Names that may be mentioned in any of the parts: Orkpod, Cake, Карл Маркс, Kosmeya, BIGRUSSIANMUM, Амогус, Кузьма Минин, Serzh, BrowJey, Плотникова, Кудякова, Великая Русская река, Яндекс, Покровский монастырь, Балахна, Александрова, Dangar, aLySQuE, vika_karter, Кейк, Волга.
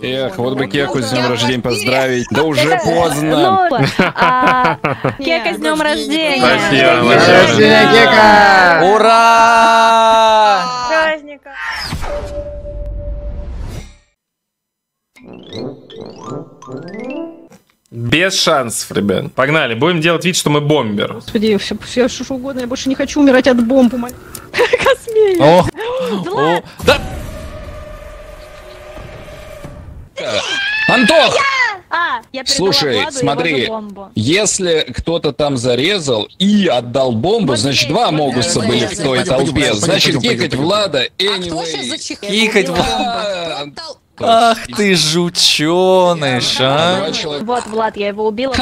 Эх, вот бы Кейку с днем рождения поздравить. Да уже поздно. Кейка, с днем рождения. Спасибо, Кейка. Ура! Праздника. Без шансов, ребят. Погнали, будем делать вид, что мы бомбер. Господи, все что угодно, я больше не хочу умирать от бомб. Космея. О, да. Антох! Слушай, смотри, если кто-то там зарезал и отдал бомбу, значит, два Могуса были в той толпе. Значит, кикать Влада, anyway. Кикать Влада. Ах ты жученыш, а? Вот, Влад, я его убила.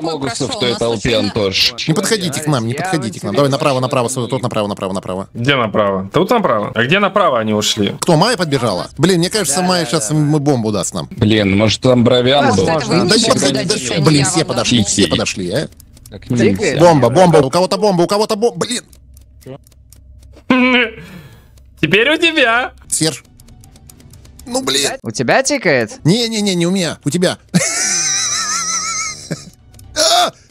Могуса в той толпе, Антош. Не подходите к нам, не подходите к нам. Давай направо, тут направо. Где направо? Тут направо. А где направо они ушли? Кто, Майя подбежала? Блин, мне кажется, Майя сейчас бомбу даст нам. Блин, может там Бровян был? Блин, все подошли, а? Бомба, у кого-то бомба, блин. Теперь у тебя. Серж. Ну блин. У тебя тикает? Не-не-не, не у меня, у тебя.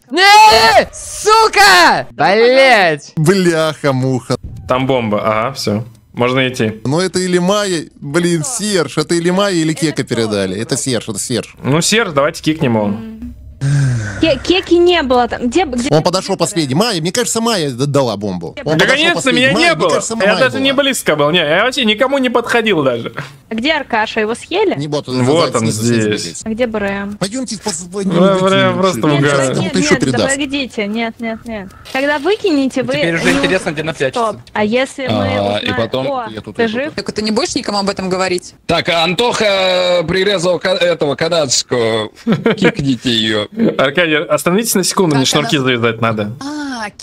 Не, сука! Блять! Бляха-муха. Там бомба, ага, все. Можно идти. Ну это или Майя, блин, Серж, это или Майя, или Кека передали. Это Серж, это Серж. Ну Серж, давайте кикнем его. Кеки не было там. Он подошел последний. Майя, мне кажется, Майя дала бомбу. Наконец-то меня не было. Я даже не близко был. Я вообще никому не подходил даже. Где Аркаша? Его съели? Вот он здесь. А где Брэм? Пойдемте позвоним. Брэм просто угадал. Погодите, нет. Когда выкинете, вы... Теперь уже интересно, где напрячется. А если мы... И потом... Ты жив? Так ты не будешь никому об этом говорить? Так, Антоха прирезал этого канадского. Кикните ее. Аркадий, остановитесь на секунду, мне шнурки завязать надо.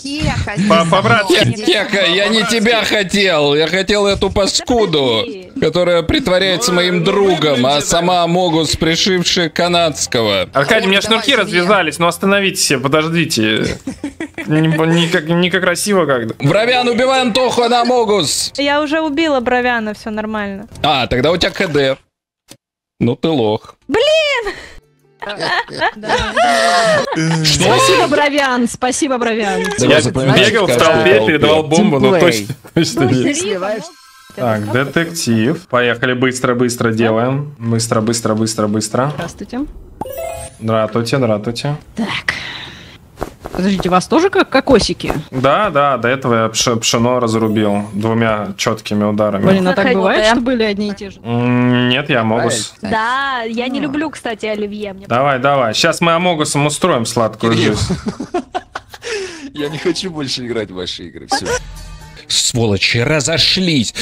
Кеха. По-братски. Кеха, я не тебя хотел. Я хотел эту паскуду, которая притворяется моим другом, а сама Могус, пришившая канадского. Аркадий, у меня шнурки развязались, но остановитесь, подождите. Не как красиво как-то. Бровян, убивай Антоху, она Могус. Я уже убила Бровяна, все нормально. А, тогда у тебя КД. Ну ты лох. Блин! Спасибо, Бровян. Я бегал в толпе, передавал бомбу, но точно нет. Так, детектив. Поехали, быстро делаем. Быстро. Здравствуйте. Так. Подождите, вас тоже как кокосики? Да, до этого я пшено разрубил двумя четкими ударами. Блин, а так бывает, что были одни и те же? Нет, я Амогус. Да, я не люблю, кстати, оливье. Давай, сейчас мы Амогусом устроим сладкую жизнь. Я не хочу больше играть в ваши игры, все. Сволочи, разошлись,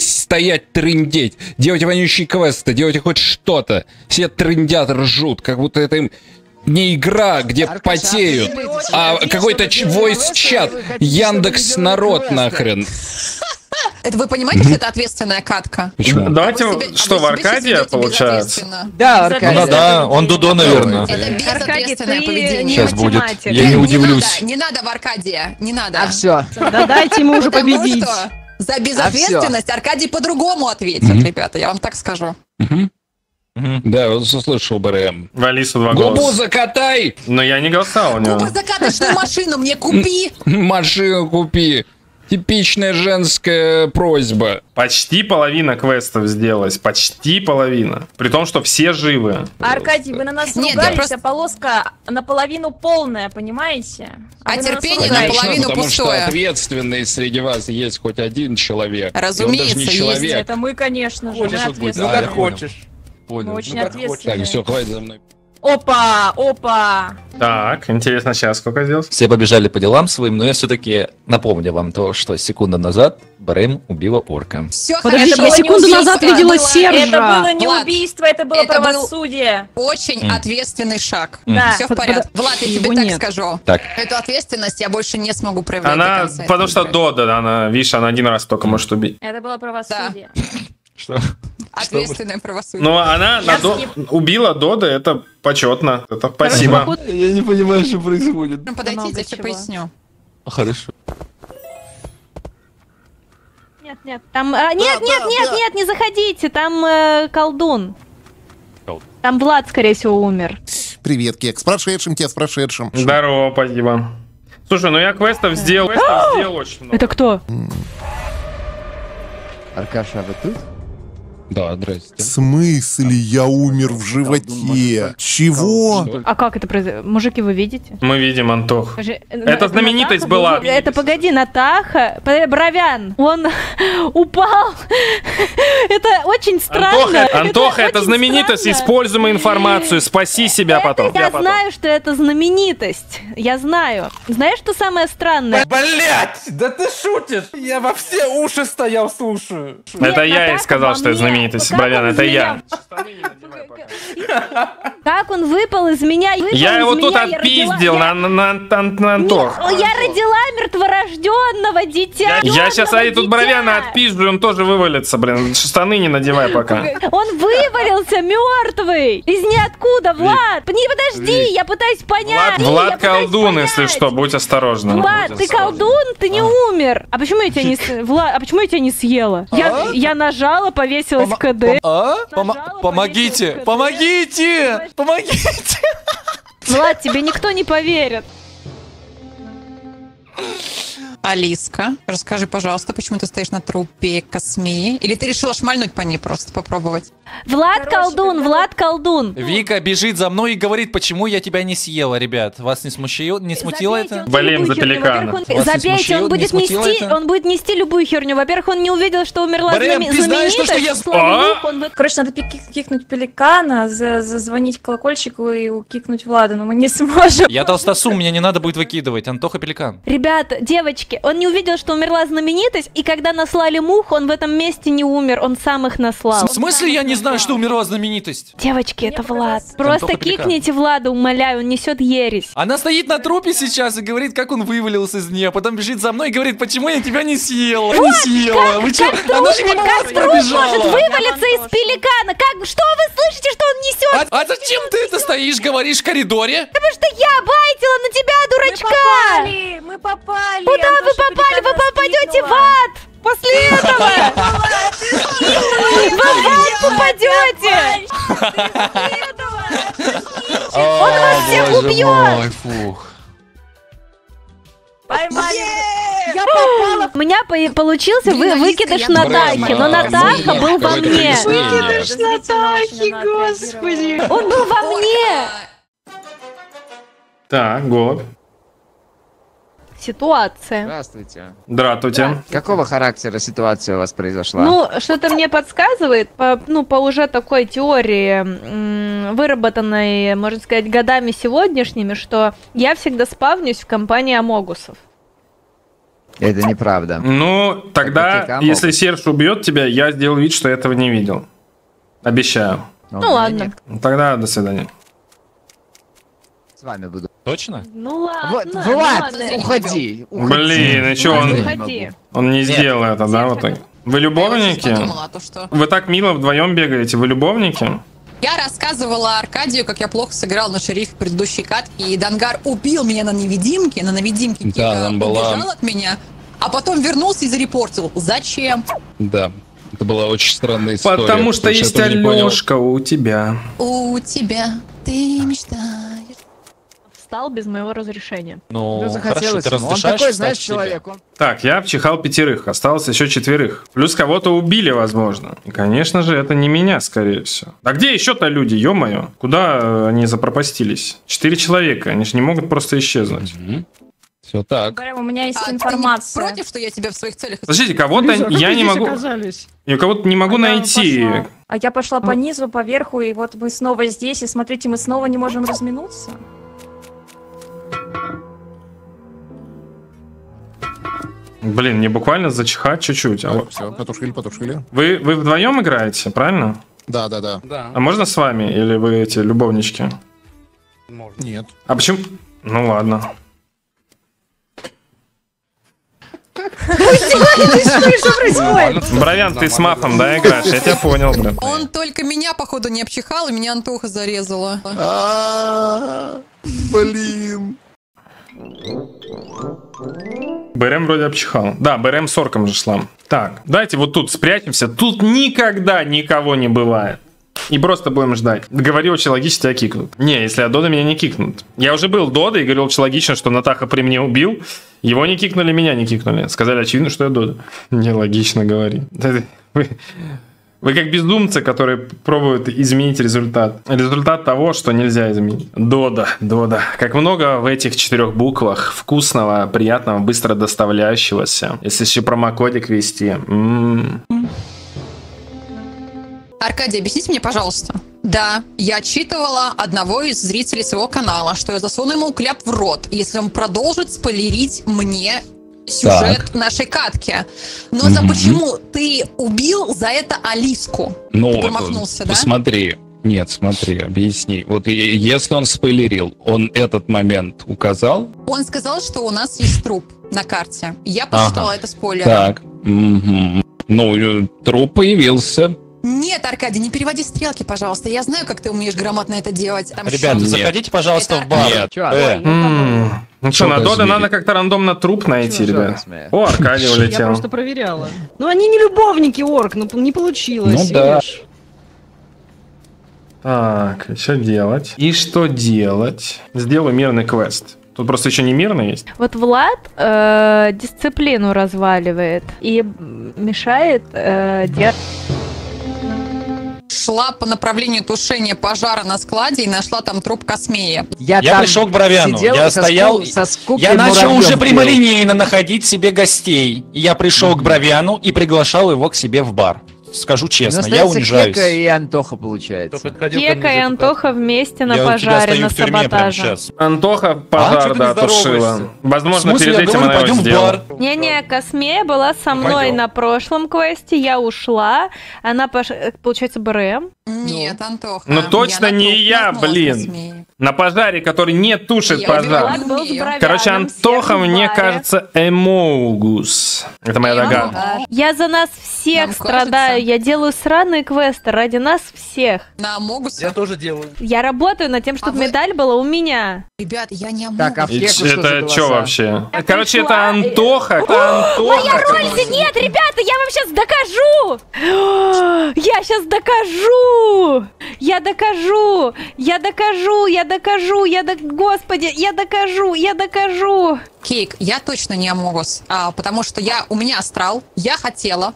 стоять, трындеть, делать вонючие квесты, делать хоть что-то. Все трындят, ржут, как будто это им... Не игра, где потеют, а какой-то войс-чат. Яндекс народ нахрен. Это вы понимаете, что это ответственная катка? Почему? Давайте, что в Аркадия получается? Да, Аркадия. Да, он Дудо, наверное. Это безответственное поведение. Сейчас будет. Я не удивлюсь. Не надо в Аркадия, не надо. А все. Да дайте ему уже победить. За безответственность Аркадий по-другому ответит, ребята, я вам так скажу. Да, он услышал БРМ. Валиса два голоса. Губу закатай! Но я не голосовал у него. Губу закатай, что машину мне купи! Машину купи. Типичная женская просьба. Почти половина квестов сделалась. Почти половина. При том, что все живы. Аркадий, вы на нас ругаете, просто... полоска наполовину полная, понимаете? А терпение наполовину пустое. Потому что ответственный среди вас есть хоть один человек. Разумеется, есть. Человек. Это мы, конечно же. Ну как хочешь. Понял. Мы очень ответственные. Так, все, хватит за мной. Опа! Так, интересно, сейчас сколько сделал? Все побежали по делам своим, но я все-таки напомню вам то, что секунду назад Брэм убила орка. Все, я секунду назад видела Сержа. Это было не убийство, это было правосудие. Очень ответственный шаг. Да. Все в порядке. Влад, я тебе так скажу. Эту ответственность я больше не смогу проявлять. Она, потому что Дода, она, видишь, она один раз только может убить. Это было правосудие. Что? Ответственное правосудие. Ну, она убила Дода, это почетно. Это спасибо. Я не понимаю, что происходит. Подойдите, я тебе поясню. Хорошо. Нет, Нет, там... нет, не заходите, там колдун. Там Влад, скорее всего, умер. Привет, Кейк, с прошедшим тебя, с прошедшим. Здорово, спасибо. Слушай, ну я квестов сделал, очень много. Это кто? Аркаша, вы тут? Да, здрасте. В смысле я умер в животе? Чего? А как это произошло? Мужики, вы видите? Мы видим, Антох. Это знаменитость была. Это погоди, Натаха, Бровян, он упал. Это очень странно. Антоха, это знаменитость, используем информацию, спаси себя потом. Я знаю, что это знаменитость, я знаю. Знаешь, что самое странное? Блять, да ты шутишь? Я во все уши стоял, слушаю. Это я ей сказал, что это знаменитость. Бровян, это я. Как он выпал из меня? Я его тут отпиздил на Антох. Я родила мертворожденного дитя. Я сейчас Ари тут Бровяна отпизжу, он тоже вывалится, блин. Штаны не надевай пока. Он вывалился мертвый. Из ниоткуда, Влад. Не подожди, я пытаюсь понять. Влад колдун, если что, будь осторожна. Влад, ты колдун, ты не умер. А почему я тебя не, Влад, а почему я тебя не съела? Я нажала, повесила. КД. Помогите! Помогите! Помогите! Влад, тебе никто не поверит. Алиска, расскажи, пожалуйста, почему ты стоишь на трупе Космеи? Или ты решила шмальнуть по ней просто, попробовать? Влад колдун, Влад колдун! Вика бежит за мной и говорит, почему я тебя не съела, ребят. Вас не смущает, не смутило это? Блин, за пеликана. Забейте, он будет нести любую херню. Во-первых, он не увидел, что умерла знаменитость. Короче, надо кикнуть пеликана, зазвонить колокольчику и укикнуть Влада, но мы не сможем. Я толстосу, меня не надо будет выкидывать. Антоха пеликан. Ребята, девочки, он не увидел, что умерла знаменитость, и когда наслали мух, он в этом месте не умер, он сам их наслал. В смысле я не знаю, что умерла знаменитость? Девочки, это Влад. Просто кикните Влада, умоляю, он несет ересь. Она стоит на трупе сейчас и говорит, как он вывалился из нее, потом бежит за мной и говорит, почему я тебя не съела, не съела. Вы чё? Она же мимо вас пробежала. Как труп может вывалиться из пеликана? Как? Что вы слышите, что он несет? А зачем ты это стоишь, говоришь в коридоре? Потому что я байтила на тебя, дурачка. Мы попали. Куда вы попали? Вы попадете в ад! После этого! Вы в ад попадете! Он вас всех убьет! Я попала. У меня получился выкидыш Натахи, но Натаха был во мне. Выкидыш Натахи, господи! Он был во мне! Так, год. Ситуация. Здравствуйте. Здравствуйте. Какого характера ситуация у вас произошла? Ну, что-то мне подсказывает, по уже такой теории, выработанной, можно сказать, годами сегодняшними, что я всегда спавнюсь в компании амогусов. Это неправда. Ну, тогда, если Серж убьет тебя, я сделаю вид, что этого не видел. Обещаю. Ну ладно. Тогда до свидания. С вами буду. Точно? Ну ладно. Влад, уходи. Блин, и что он не сделал это, да? Вот так. Вы любовники? Вы так мило вдвоем бегаете, вы любовники? Я рассказывала Аркадию, как я плохо сыграл на шериф в предыдущей катке, и Дангар убил меня на невидимке, Кейка убежал от меня, а потом вернулся и зарепортил. Зачем? Да. Это была очень странная история. Потому что есть Алёшка у тебя. У тебя ты мечтаешь. Без моего разрешения. Ну, хорошо, ты он такой, знаешь, человек. Так, я обчихал 5, осталось еще 4. Плюс кого-то убили, возможно. И, конечно же, это не меня, скорее всего. А где еще-то люди, ё-моё? Куда они запропастились? 4 человека, они же не могут просто исчезнуть. Все так. У меня есть информация. Ты не против, что я тебя в своих целях... Подождите, кого-то я не могу... Я кого-то не могу найти. А я пошла по низу, по верху, и вот мы снова здесь, и смотрите, мы снова не можем разминуться. Блин, мне буквально зачихать чуть-чуть. Да, все, потушили. Вы вдвоем играете, правильно? Да. А можно с вами? Или вы эти любовнички? Можно. Нет. А почему? Ну ладно. Бровян, ты с мафом, да, играешь? Я тебя понял, блин. Он только меня, походу, не обчихал, и меня Антоха зарезала. Блин. БРМ вроде обчихал. Да, БРМ с орком же шла. Так, давайте вот тут спрячемся. Тут никогда никого не бывает. И просто будем ждать. Говорил, очень логично, тебя кикнут. Не, если от Дода меня не кикнут. Я уже был Дода и говорил, очень логично, что Натаха при мне убил. Его не кикнули, меня не кикнули. Сказали, очевидно, что я Дода. Нелогично говори. Вы как бездумцы, которые пробуют изменить результат. Результат того, что нельзя изменить. Дода, Дода. Как много в этих 4 буквах вкусного, приятного, быстро доставляющегося. Если еще промокодик ввести. Аркадий, объясните мне, пожалуйста. Да, я отчитывала одного из зрителей своего канала, что я засуну ему кляп в рот, если он продолжит спойлерить мне сюжет нашей катки. Но за почему ты убил за это aLySQuE? Ну, промахнулся, да? Смотри, нет, смотри, объясни. Вот если он спойлерил, он этот момент указал? Он сказал, что у нас есть труп на карте. Я посчитала это спойлером. Так, ну, труп появился. Нет, Аркадий, не переводи стрелки, пожалуйста. Я знаю, как ты умеешь грамотно это делать. Там ребята, заходите, пожалуйста, в бар. Нет. Ну что, на Дода надо как-то рандомно труп найти, ребят. О, Аркадий улетел. Я просто проверяла. Ну они не любовники, Орк, ну не получилось. Ну да. Так, что делать? И что делать? Сделаю мирный квест. Тут просто еще не мирно есть. Вот Влад дисциплину разваливает и мешает делать... Шла по направлению тушения пожара на складе и нашла там труп Космея. Я пришел к Бровяну. Я стоял. Я начал уже прямолинейно находить себе гостей. Я пришел к Бровяну и приглашал его к себе в бар. Скажу честно, я унижаюсь. Кека и Антоха, получается. Кека и Антоха вместе на пожаре, на саботаже. Антоха пожар, да, тушила. Возможно, перед этим она его сделала. Не-не, Космея была со мной на прошлом квесте, я ушла. Она, получается, БРМ. Нет, Антоха. Ну точно не я, блин. На пожаре, который не тушит пожар. Короче, Антоха, мне кажется, эмоугус. Это моя догадка. Я за нас всех страдаю. Я делаю сраные квесты ради нас всех. На Амогусе? Я тоже делаю. Я работаю над тем, чтобы медаль была у меня. Ребят, я не Амогус. Это что вообще? Короче, это Антоха. Моя роль здесь нет, ребята, я вам сейчас докажу. Я сейчас докажу. Я докажу. Я докажу. Я докажу. Господи, я докажу. Я докажу. Кейк, я точно не Амогус, потому что у меня астрал. Я хотела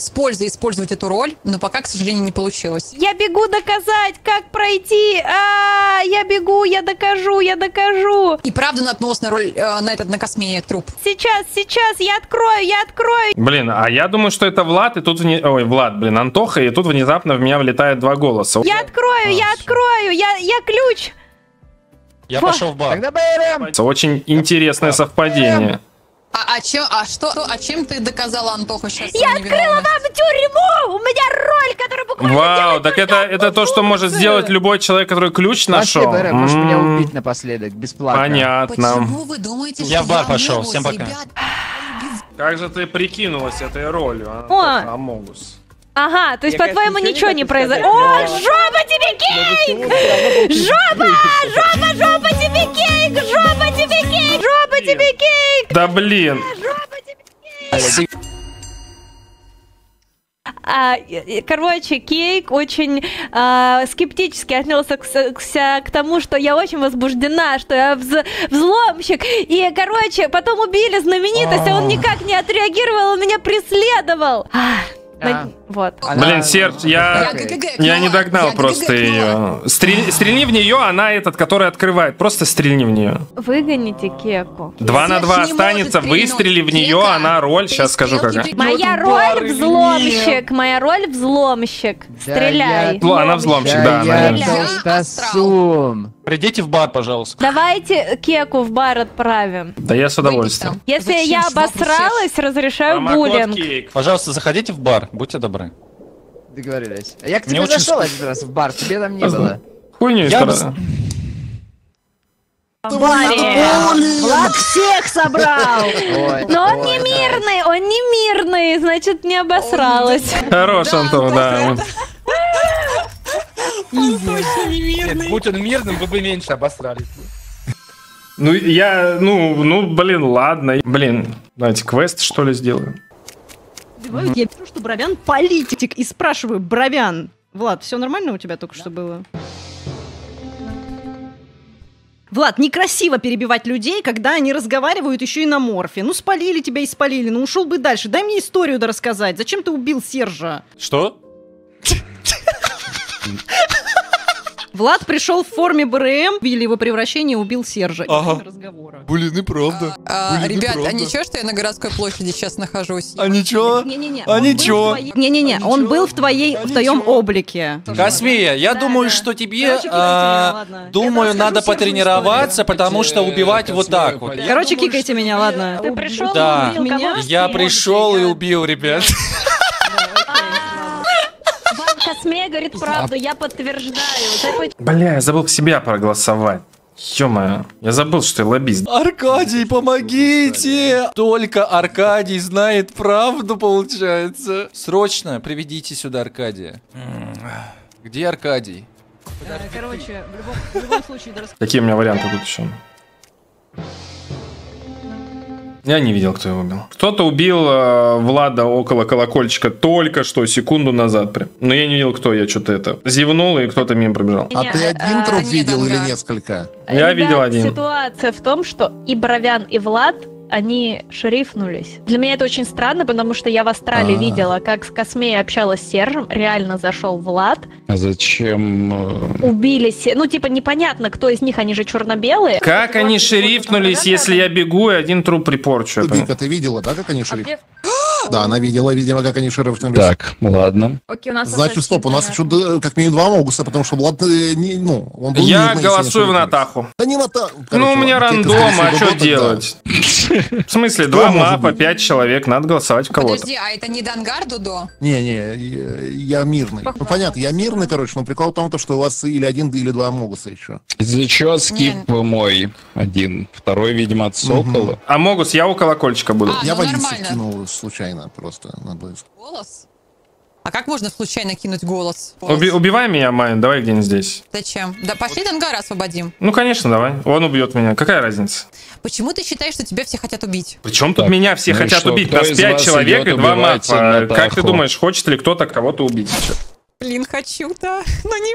с пользой использовать эту роль, но пока, к сожалению, не получилось. Я бегу доказать, как пройти. Я бегу, я докажу, я докажу. И правда наткнулась на роль, на Космея труп. Сейчас, сейчас, я открою, я открою. Блин, а я думаю, что это Влад, и тут... Ой, Влад, блин, Антоха, и тут внезапно в меня влетает 2 голоса. Я открою, я открою, я ключ. Я пошел в бар. Очень интересное совпадение. А чем ты доказала, Антоха, сейчас? Я открыла вам тюрьму! У меня роль, которая буквально... Вау, так это то, что может сделать любой человек, который ключ нашел. Спасибо, можешь меня убить напоследок, бесплатно. Понятно. Почему вы думаете, что я в бар пошел, всем пока. Как же ты прикинулась этой ролью, Амогус? Ага, то есть, по-твоему, ничего не произошло. О, жопа тебе, Кейк! Жопа! Жопа, жопа тебе, Кейк! Жопа тебе, Кейк! Жопа тебе, Кейк! Да блин! Жопа тебе, Кейк! Короче, Кейк очень скептически отнесся к тому, что я очень возбуждена, что я взломщик. И, короче, потом убили знаменитость, а он никак не отреагировал, он меня преследовал. Вот. Блин, Серж, я не догнал просто ее. Стрельни в нее, она который открывает. Просто стрельни в нее. Выгоните Кеку. 2 на 2 останется, выстрели в нее, она роль. Сейчас скажу, какая. Моя роль взломщик, моя роль взломщик. Стреляй. Она взломщик, да. Придите в бар, пожалуйста. Давайте Кеку в бар отправим. Да я с удовольствием. Если я обосралась, разрешаю буллинг. Пожалуйста, заходите в бар, будьте добры. Договорились. А я к тебе зашел один раз в бар, тебе там не было. Хуйня из баре. Влад всех собрал. Но он не мирный, он не мирный, значит не обосралась. Хорош, Антон, да. Он точно не мирный. Будь он мирным, вы бы меньше обосрались. Ну, я, ну, блин, ладно. Блин, давайте квест, что ли, сделаем? Я пишу, что Бровян политик, и спрашиваю, Бровян, Влад, все нормально у тебя только что было? Влад, некрасиво перебивать людей, когда они разговаривают еще и на морфе. Ну, спалили тебя и спалили, ну, ушел бы дальше. Дай мне историю рассказать. Зачем ты убил Сержа? Что? Влад пришел в форме БРМ, били его превращение, убил Сержа. Ага. Блин, и правда. Ребят, а ничего, что я на городской площади сейчас нахожусь? А ничего? Не-не-не. А ничего? Не-не-не, он был в твоем облике. Космея, я думаю, что тебе, думаю, надо потренироваться, потому что убивать вот так вот. Короче, кикайте меня, ладно? Ты пришел и убил меня? Я пришел и убил, ребят. Космея говорит правду, я подтверждаю. Бля, я забыл себя проголосовать. Ё-моё, я забыл, что я лоббист. Аркадий, помогите! Только Аркадий знает правду, получается. Срочно приведите сюда Аркадия. Где Аркадий? Короче, в любом случае... Какие у меня варианты тут еще? Я не видел, кто его убил. Кто-то убил Влада около колокольчика только что, секунду назад прям. Но я не видел, кто, я что-то это... Зевнул, и кто-то мимо пробежал. А ты один труп видел или несколько? Я видел один. Ситуация в том, что и Бровян, и Влад... Они шерифнулись. Для меня это очень странно, потому что я в Австралии видела, как с Космеей общалась с Сержем. Реально зашел Влад. А зачем? Убились. Ну, типа, непонятно, кто из них, они же черно-белые. Как они шерифнулись, если я бегу и один труп припорчу? Дубика, ты видела, да, как они шерифнулись? Да, она видела, видимо, как они шерифнулись. Так, ладно. Окей, у нас... Значит, стоп, у нас еще как минимум 2 августа, потому что Влад, ну, он был... Я голосую в Натаху. Да не Натаху. Ну, у меня рандом, а что делать? В смысле, 2 мапа, 5 человек, надо голосовать в кого-то. Подожди, а это не Дангар, Дудо? Не-не, я мирный. Ну, понятно, я мирный, короче, но прикол в том, что у вас или 1, или 2 Могуса еще. Из-за чего скип мой 1, 2, видимо, от Сокола. А Могус, я у колокольчика буду. Я водицу кинул случайно просто. Голос? А как можно случайно кинуть голос? Убивай меня, Майн, давай где-нибудь здесь. Зачем? Да пошли Дангара освободим. Ну, конечно, давай. Он убьет меня. Какая разница? Почему ты считаешь, что тебя все хотят убить? Причем тут меня все хотят убить? Нас 5 человек и 2 мапа. Как ты думаешь, хочет ли кто-то кого-то убить? Блин, хочу, да. Но не...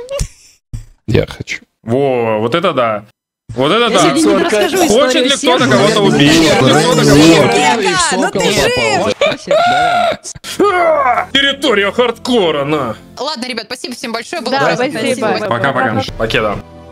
Я хочу. Во, вот это да. Вот это да. Хочет ли кто-то кого-то убить? Ну ты жив! Территория хардкора, на. Ладно, ребят, спасибо всем большое. Было. Да, спасибо. Пока-пока. Покеда.